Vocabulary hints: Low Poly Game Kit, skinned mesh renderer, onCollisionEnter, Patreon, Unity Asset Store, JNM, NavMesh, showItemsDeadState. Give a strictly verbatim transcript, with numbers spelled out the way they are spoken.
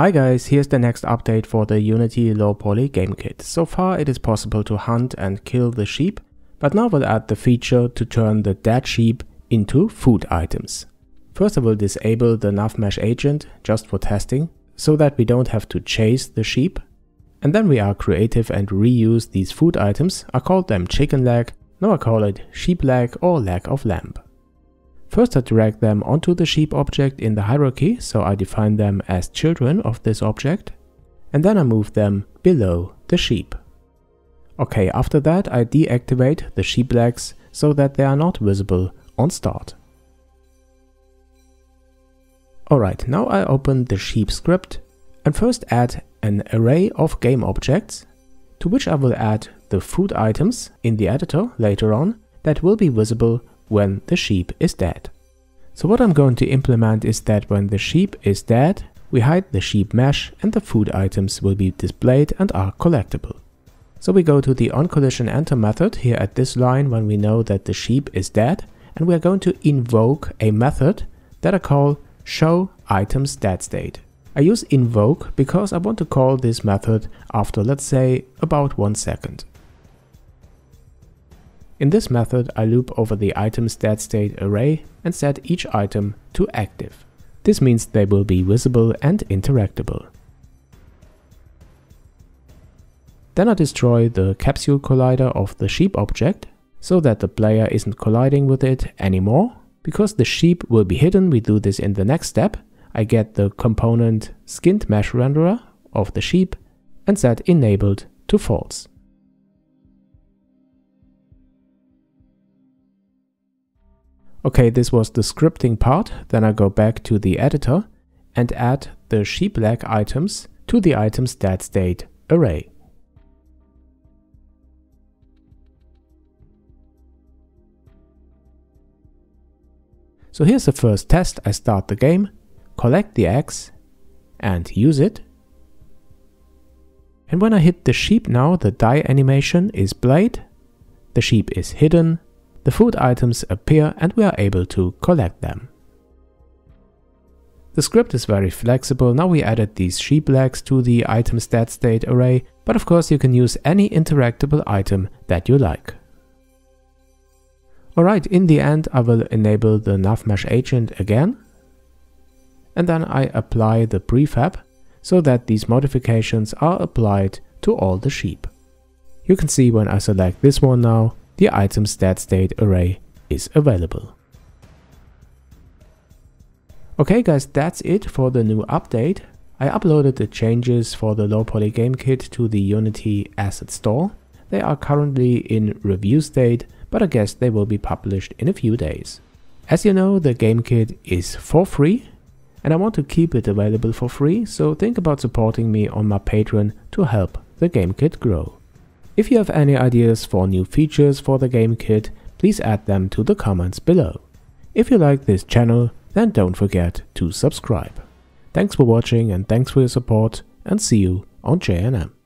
Hi guys, here's the next update for the Unity Low Poly Game Kit. So far it is possible to hunt and kill the sheep, but now we'll add the feature to turn the dead sheep into food items. First I will disable the NavMesh agent, just for testing, so that we don't have to chase the sheep. And then we are creative and reuse these food items. I called them chicken leg, now I call it sheep leg or leg of lamb. First I drag them onto the sheep object in the hierarchy, so I define them as children of this object, and then I move them below the sheep. Okay, after that I deactivate the sheep legs so that they are not visible on start. Alright, now I open the sheep script and first add an array of game objects, to which I will add the food items in the editor later on that will be visible when the sheep is dead. So what I'm going to implement is that when the sheep is dead, we hide the sheep mesh and the food items will be displayed and are collectible. So we go to the onCollisionEnter method here at this line when we know that the sheep is dead, and we are going to invoke a method that I call showItemsDeadState. I use invoke because I want to call this method after, let's say, about one second. In this method I loop over the item's dead state array and set each item to active. This means they will be visible and interactable. Then I destroy the capsule collider of the sheep object, so that the player isn't colliding with it anymore. Because the sheep will be hidden, we do this in the next step. I get the component skinned mesh renderer of the sheep and set enabled to false. Okay, this was the scripting part, then I go back to the editor and add the sheep leg items to the item's dead state array. So here's the first test. I start the game, collect the eggs and use it. And when I hit the sheep now, the die animation is played, the sheep is hidden, the food items appear and we are able to collect them. The script is very flexible. Now we added these sheep legs to the item's dead state array, but of course you can use any interactable item that you like. Alright, in the end I will enable the NavMesh agent again, and then I apply the prefab so that these modifications are applied to all the sheep. You can see when I select this one now, the item's dead state array is available. Okay guys, that's it for the new update. I uploaded the changes for the Low Poly Game Kit to the Unity Asset Store. They are currently in review state, but I guess they will be published in a few days. As you know, the Game Kit is for free, and I want to keep it available for free, so think about supporting me on my Patreon to help the Game Kit grow. If you have any ideas for new features for the Game Kit, please add them to the comments below. If you like this channel, then don't forget to subscribe. Thanks for watching and thanks for your support, and see you on J N M.